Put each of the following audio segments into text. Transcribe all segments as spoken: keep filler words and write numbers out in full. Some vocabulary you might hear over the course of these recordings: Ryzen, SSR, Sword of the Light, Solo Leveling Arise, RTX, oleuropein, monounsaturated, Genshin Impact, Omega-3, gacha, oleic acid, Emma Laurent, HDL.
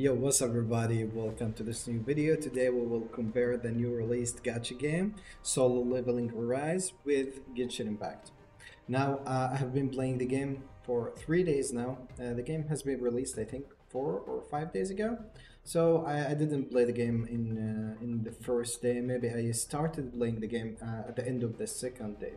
Yo, what's up everybody, welcome to this new video. Today we will compare the new released gacha game Solo Leveling Arise with Genshin Impact. Now uh, I have been playing the game for three days now. Uh, the game has been released I think four or five days ago, so I, I didn't play the game in, uh, in the first day. Maybe I started playing the game uh, at the end of the second day.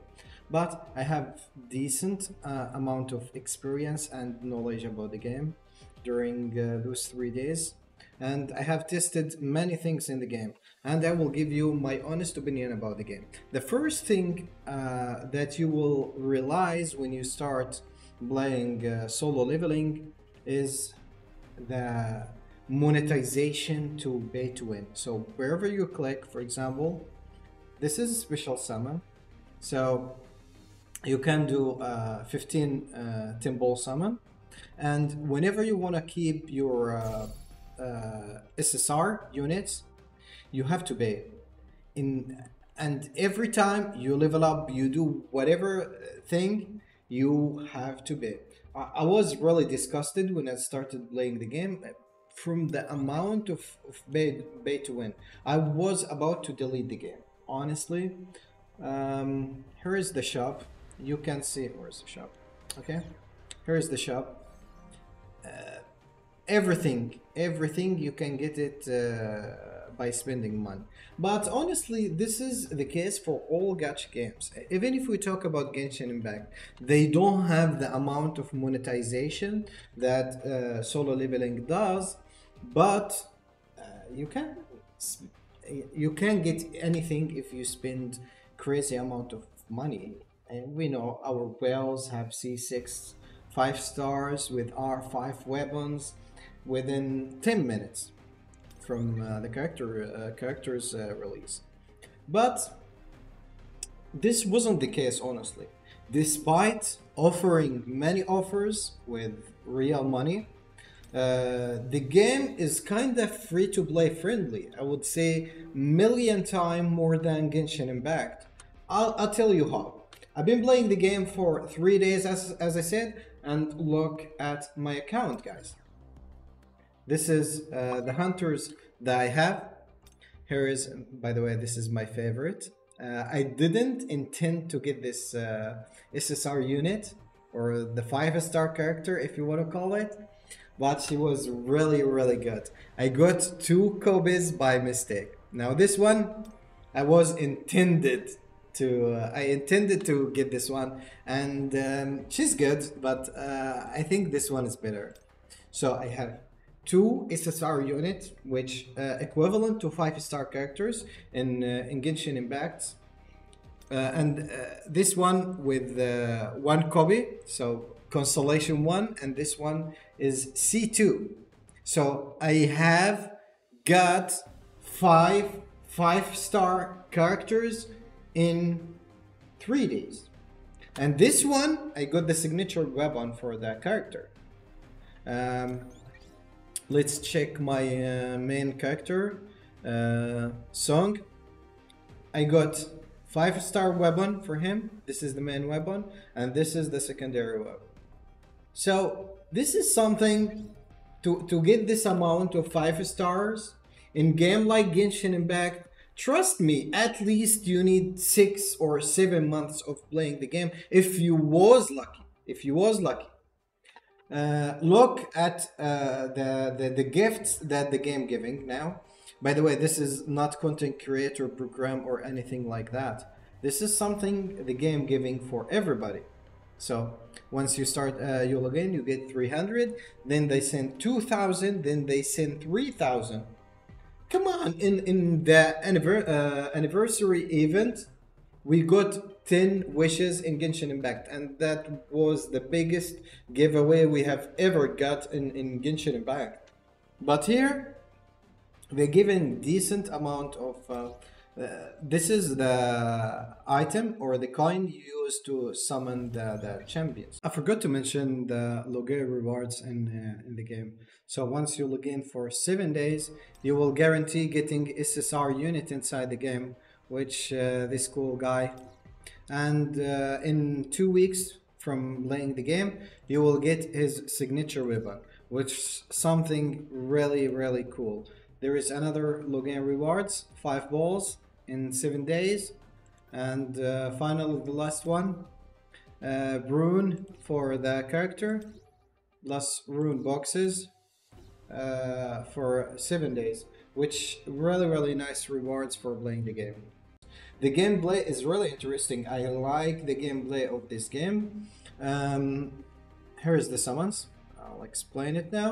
But I have decent uh, amount of experience and knowledge about the game during uh, those three days, and I have tested many things in the game, and I will give you my honest opinion about the game. The first thing uh, that you will realize when you start playing uh, solo leveling is the monetization to pay to win. So wherever you click, for example, this is a special summon, so you can do uh, fifteen uh, ten ball summon. And whenever you want to keep your uh, uh, S S R units, you have to pay. In and every time you level up, you do whatever thing, you have to pay. I, I was really disgusted when I started playing the game from the amount of, of pay, pay to win. I was about to delete the game, honestly. Um, here is the shop. You can see where's the shop. Okay. Here is the shop. Uh, everything, everything you can get it uh, by spending money. But honestly, this is the case for all gacha games. Even if we talk about Genshin Impact, they don't have the amount of monetization that uh, solo leveling does. But uh, you can you can get anything if you spend crazy amount of money. And we know our whales have C six. Five stars with R five weapons within ten minutes from uh, the character uh, character's uh, release. But this wasn't the case, honestly. Despite offering many offers with real money, uh, the game is kind of free to play friendly. I would say million times more than Genshin Impact. I'll, I'll tell you how. I've been playing the game for three days, as, as I said, and look at my account, guys. This is uh, the hunters that I have. Here is, by the way, this is my favorite. Uh, I didn't intend to get this uh, S S R unit, or the five star character, if you want to call it, but she was really, really good. I got two copies by mistake. Now this one, I was intended to uh, I intended to get this one, and um, she's good, but uh, I think this one is better. So I have two S S R units, which uh, equivalent to five star characters in uh, in Genshin Impact, uh, and uh, this one with uh, one copy, so consolation one, and this one is C two. So I have got five five star characters in three days, and this one I got the signature weapon for that character. Um, let's check my uh, main character, uh, Song. I got five star weapon for him. This is the main weapon, and this is the secondary weapon. So this is something to to get this amount of five stars in game like Genshin Impact. Trust me, at least you need six or seven months of playing the game if you was lucky. If you was lucky. Uh, look at uh, the, the, the gifts that the game giving now. By the way, this is not content creator program or anything like that. This is something the game giving for everybody. So once you start uh, you log in, you get three hundred, then they send two thousand, then they send three thousand. Come on, in, in the anniver uh, anniversary event, we got ten wishes in Genshin Impact, and that was the biggest giveaway we have ever got in, in Genshin Impact. But here, they're giving decent amount of... Uh, uh, this is the item or the coin you use to summon the, the champions. I forgot to mention the login rewards in, uh, in the game. So once you log in for seven days, you will guarantee getting S S R unit inside the game, which uh, this cool guy. And uh, in two weeks from playing the game, you will get his signature weapon, which is something really, really cool. There is another login rewards, five balls in seven days. And uh, finally, the last one, uh, rune for the character, plus rune boxes uh, for seven days, which really, really nice rewards for playing the game. The gameplay is really interesting. I like the gameplay of this game. Um, here is the summons. I'll explain it now.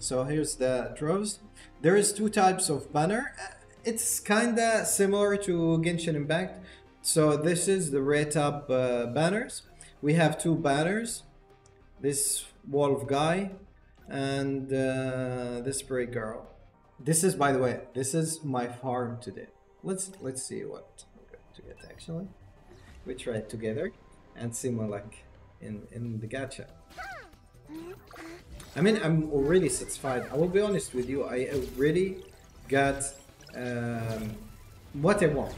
So here's the droves. There is two types of banner. It's kinda similar to Genshin Impact. So this is the red top uh, banners. We have two banners. This wolf guy and uh, this pretty girl. This is, by the way, this is my farm today. Let's let's see what we're going to get actually. We try it together and see more luck in in the gacha. I mean, I'm already satisfied. I will be honest with you. I already got um, what I want.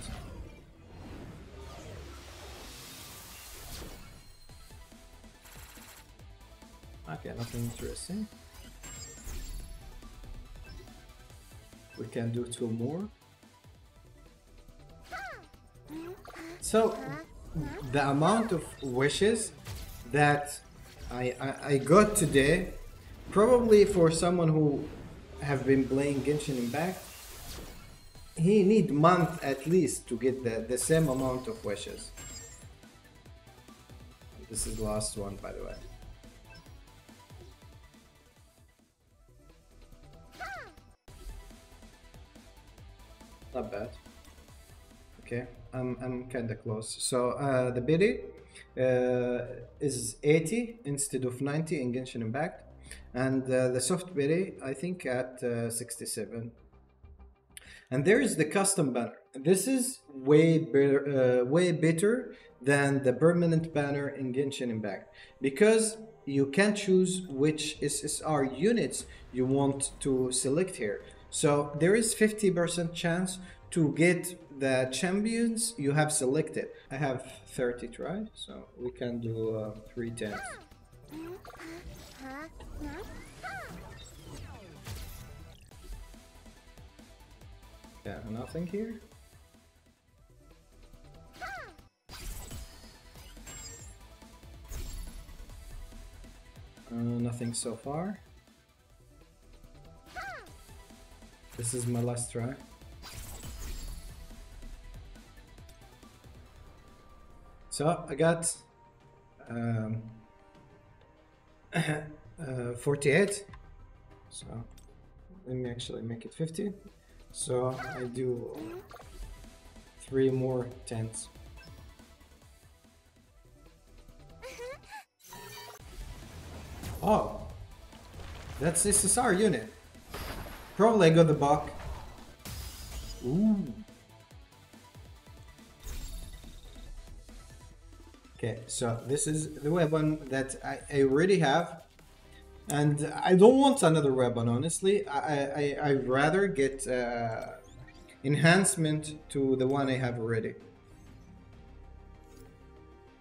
Okay, nothing interesting. We can do two more. So the amount of wishes that I, I, I got today, probably for someone who have been playing Genshin Impact, he need month at least to get the, the same amount of wishes. This is the last one, by the way. Not bad. Okay, I'm, I'm kinda close. So uh, the biddy uh, is eighty instead of ninety in Genshin Impact. And uh, the soft biddy, I think, at uh, sixty-seven. And there is the custom banner. This is way better, uh, way better than the permanent banner in Genshin Impact, because you can choose which S S R units you want to select here. So there is fifty percent chance to get the champions you have selected. I have thirty tries, so we can do uh, three tens. Yeah, nothing here. Uh, nothing so far. This is my last try. So I got um, uh, forty-eight. So let me actually make it fifty. So I do three more tens. Oh, that's the S S R unit. Probably I got the buck. Ooh. Okay, so this is the weapon that I, I already have. And I don't want another weapon, honestly. I, I, I'd rather get uh, enhancement to the one I have already.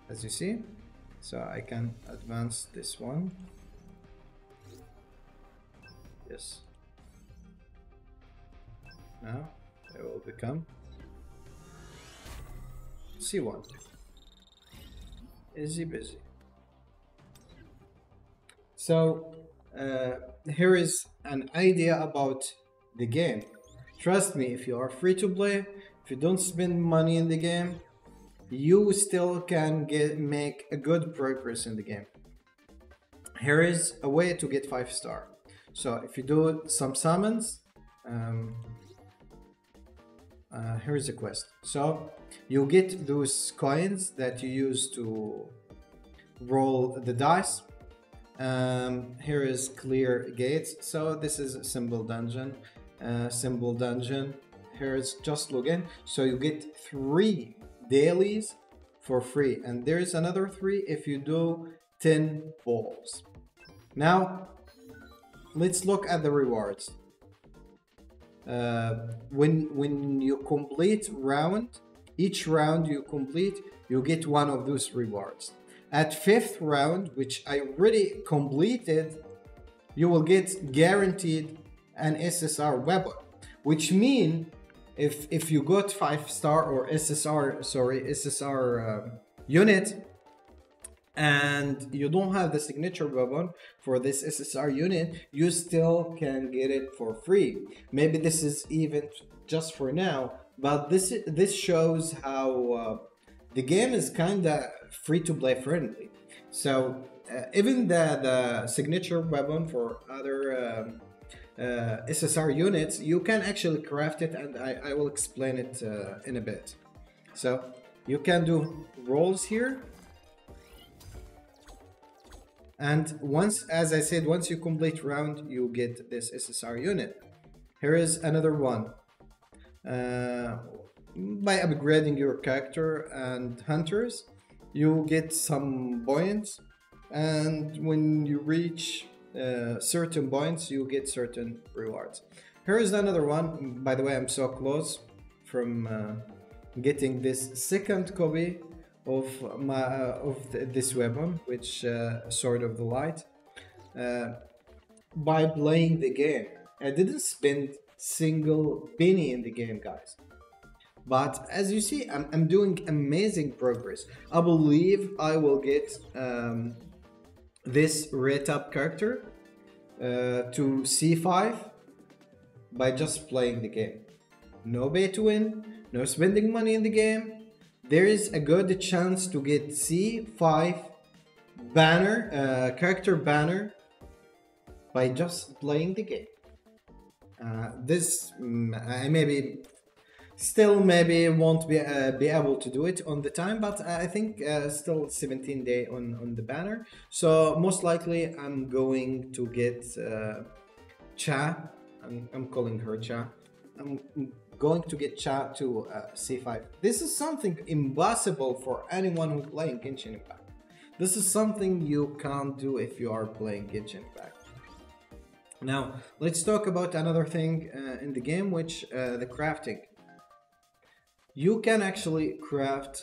As you see. So I can advance this one. Yes. Now I will become C one. Easy busy. So uh, here is an idea about the game. Trust me, if you are free to play, if you don't spend money in the game, you still can get make a good progress in the game. Here is a way to get five star. So if you do some summons, um, Uh, here is a quest. So you get those coins that you use to roll the dice. Um, here is clear gates. So this is a simple dungeon. Uh, simple dungeon. Here is just login. So you get three dailies for free, and there is another three if you do ten balls. Now let's look at the rewards. Uh, when when you complete round, each round you complete, you get one of those rewards. At fifth round, which I already completed, you will get guaranteed an S S R weapon, which means if, if you got five star or S S R, sorry, S S R uh, unit, and you don't have the signature weapon for this S S R unit, you still can get it for free. Maybe this is even just for now, but this, this shows how uh, the game is kinda free-to-play friendly. So uh, even the, the signature weapon for other um, uh, S S R units, you can actually craft it, and I, I will explain it uh, in a bit. So you can do rolls here, and once, as I said, once you complete round, you get this S S R unit. Here is another one. Uh, by upgrading your character and hunters, you get some points, and when you reach uh, certain points, you get certain rewards. Here is another one. By the way, I'm so close from uh, getting this second copy of my uh, of th this weapon, which uh, Sword of the Light. Uh, by playing the game, I didn't spend single penny in the game, guys. But as you see, I'm, I'm doing amazing progress. I believe I will get um, this rate up character uh, to C five by just playing the game. No pay to win, no spending money in the game. There is a good chance to get C five banner, uh, character banner, by just playing the game. Uh, this, um, I maybe Still, maybe won't be uh, be able to do it on the time, but I think uh, still seventeen day on on the banner. So most likely I'm going to get uh, Cha. I'm, I'm calling her Cha. I'm going to get Cha to uh, C five. This is something impossible for anyone who playing Genshin Impact. This is something you can't do if you are playing Genshin Impact. Now let's talk about another thing uh, in the game, which uh, the crafting. You can actually craft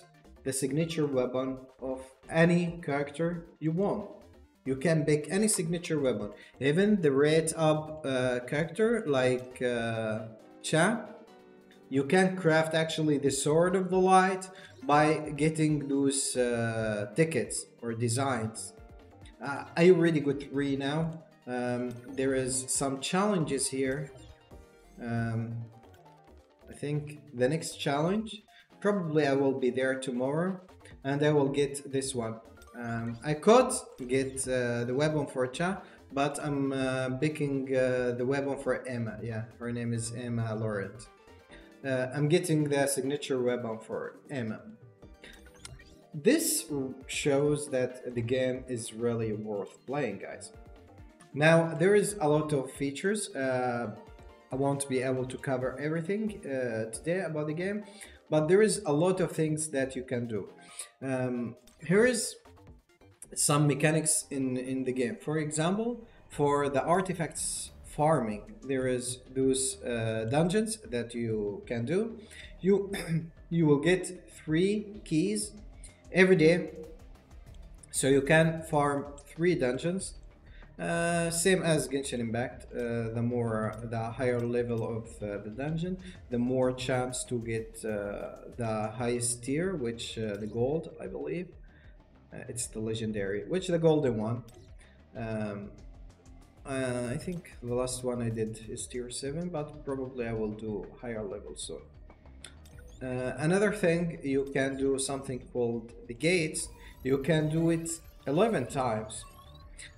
the signature weapon of any character you want. You can pick any signature weapon, even the rate up uh, character like uh, Cha. You can craft actually the Sword of the Light by getting those uh, tickets or designs. Uh, I already got three now. Um, there is some challenges here. Um, I think the next challenge, probably I will be there tomorrow, and I will get this one. Um, I could get uh, the weapon for Cha, but I'm uh, picking uh, the weapon for Emma. Yeah, her name is Emma Laurent. Uh, I'm getting the signature weapon for Emma. This shows that the game is really worth playing, guys. Now, there is a lot of features. Uh, I won't be able to cover everything uh, today about the game, but there is a lot of things that you can do. Um, here is some mechanics in, in the game. For example, for the artifacts farming, there is those uh, dungeons that you can do. You, you will get three keys every day, so you can farm three dungeons. Uh, same as Genshin Impact, uh, the more, the higher level of uh, the dungeon, the more chance to get uh, the highest tier, which uh, the gold, I believe, uh, it's the legendary, which the golden one. Um, uh, I think the last one I did is tier seven, but probably I will do higher level soon. Uh, another thing, you can do something called the gates. You can do it eleven times.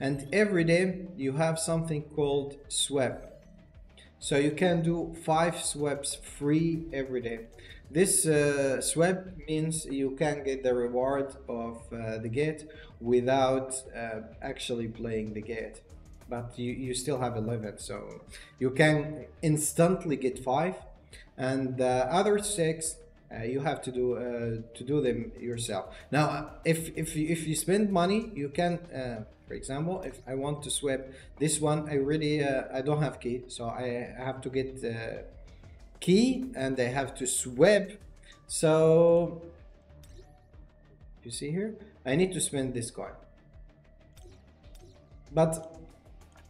And every day you have something called sweep, so you can do five sweeps free every day. This uh, sweep means you can get the reward of uh, the gate without uh, actually playing the gate, but you, you still have eleven, so you can instantly get five, and the other six Uh, you have to do uh, to do them yourself. Now, if if you, if you spend money, you can. Uh, for example, if I want to sweep this one, I really uh, I don't have key, so I have to get uh, key and I have to sweep. So you see here, I need to spend this coin. But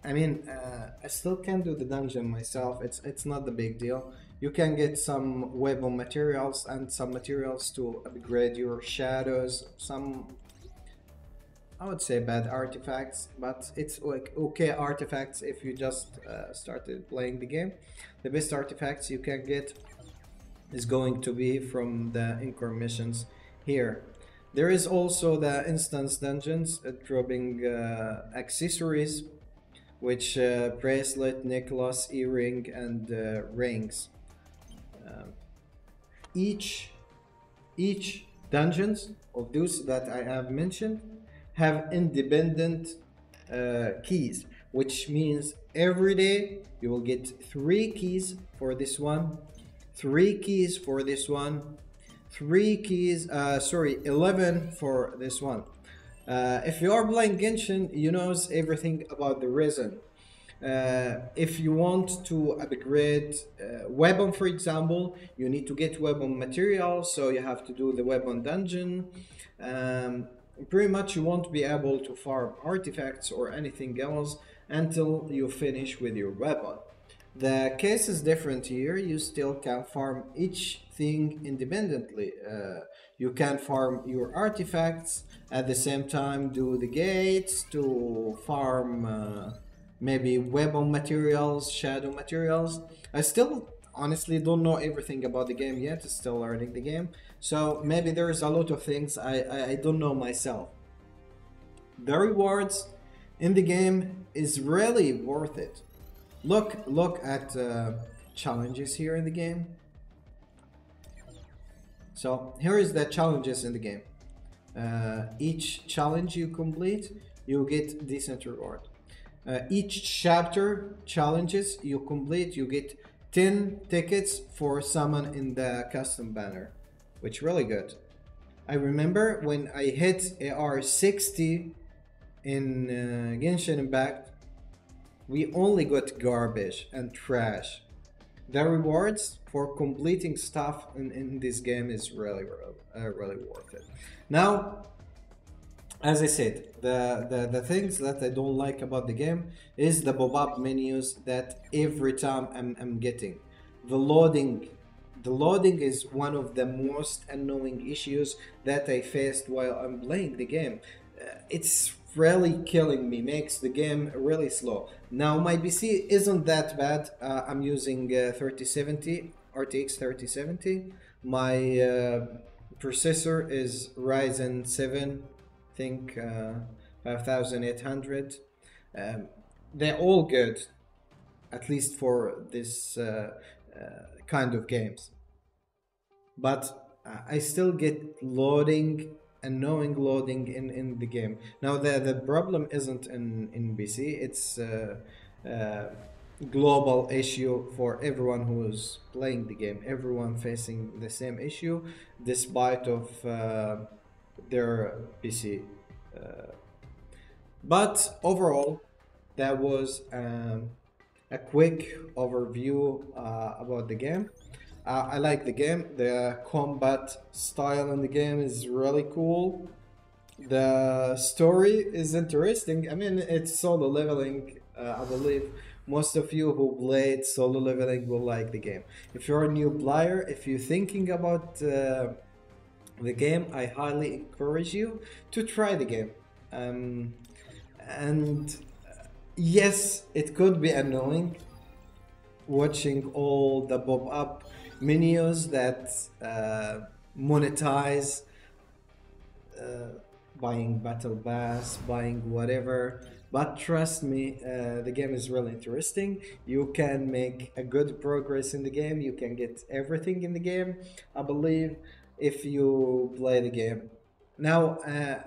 I mean, uh, I still can do the dungeon myself. It's it's not the big deal. You can get some weapon materials and some materials to upgrade your shadows. Some, I would say, bad artifacts, but it's like okay artifacts if you just uh, started playing the game. The best artifacts you can get is going to be from the Encore missions here. There is also the instance dungeons uh, dropping uh, accessories, which uh, bracelet, necklace, earring, and uh, rings. Um, each each dungeons of those that I have mentioned have independent uh, keys, which means every day you will get three keys for this one, three keys for this one, three keys. Uh, sorry, eleven for this one. Uh, if you are playing Genshin, you know everything about the resin. Uh, if you want to upgrade uh, weapon, for example, you need to get weapon material, so you have to do the weapon dungeon. Um, pretty much you won't be able to farm artifacts or anything else until you finish with your weapon. The case is different here. You still can farm each thing independently. Uh, you can farm your artifacts, at the same time do the gates, to farm uh, maybe weapon materials, shadow materials. I still honestly don't know everything about the game yet, still learning the game, so maybe there is a lot of things I, I, I don't know myself. The rewards in the game is really worth it. Look, look at uh, challenges here in the game. So here is the challenges in the game. Uh, each challenge you complete, you get decent reward. Uh, each chapter challenges you complete, you get ten tickets for summon in the custom banner, which is really good. I remember when I hit A R sixty in uh, Genshin Impact, we only got garbage and trash. The rewards for completing stuff in, in this game is really, really, uh, really worth it. Now, as I said, the, the, the things that I don't like about the game is the pop-up menus that every time I'm, I'm getting. The loading, the loading is one of the most annoying issues that I faced while I'm playing the game. Uh, it's really killing me, makes the game really slow. Now my P C isn't that bad. uh, I'm using uh, thirty seventy, R T X thirty seventy. My uh, processor is Ryzen seven, I think uh, five thousand eight hundred. Um, they're all good, at least for this uh, uh, kind of games, but I still get loading, annoying loading in, in the game. Now the, the problem isn't in, in P C, it's a uh, uh, global issue for everyone who's playing the game, everyone facing the same issue despite of uh, their P C. Uh, but overall, that was um, a quick overview uh, about the game. Uh, I like the game. The combat style in the game is really cool. The story is interesting. I mean, it's Solo Leveling, uh, I believe. Most of you who played Solo Leveling will like the game. If you're a new player, if you're thinking about uh, the game, I highly encourage you to try the game. Um, and yes, it could be annoying watching all the pop-up menus that uh, monetize uh, buying battle pass, buying whatever, but trust me, uh, the game is really interesting. You can make a good progress in the game. You can get everything in the game, I believe, if you play the game. Now uh,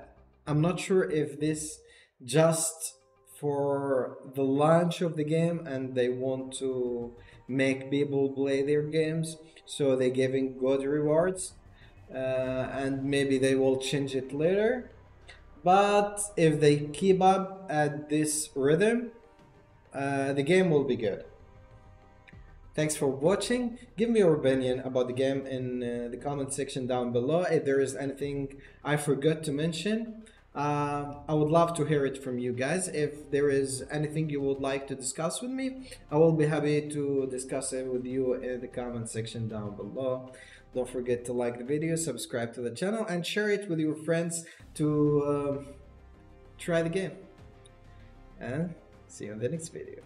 I'm not sure if this just for the launch of the game and they want to make people play their games, so they're giving good rewards, uh, and maybe they will change it later. But if they keep up at this rhythm, uh, the game will be good. Thanks for watching. Give me your opinion about the game in uh, the comment section down below. If there is anything I forgot to mention, Uh, I would love to hear it from you guys. If there is anything you would like to discuss with me, I will be happy to discuss it with you in the comment section down below. Don't forget to like the video, subscribe to the channel, and share it with your friends to uh, try the game. And see you in the next video.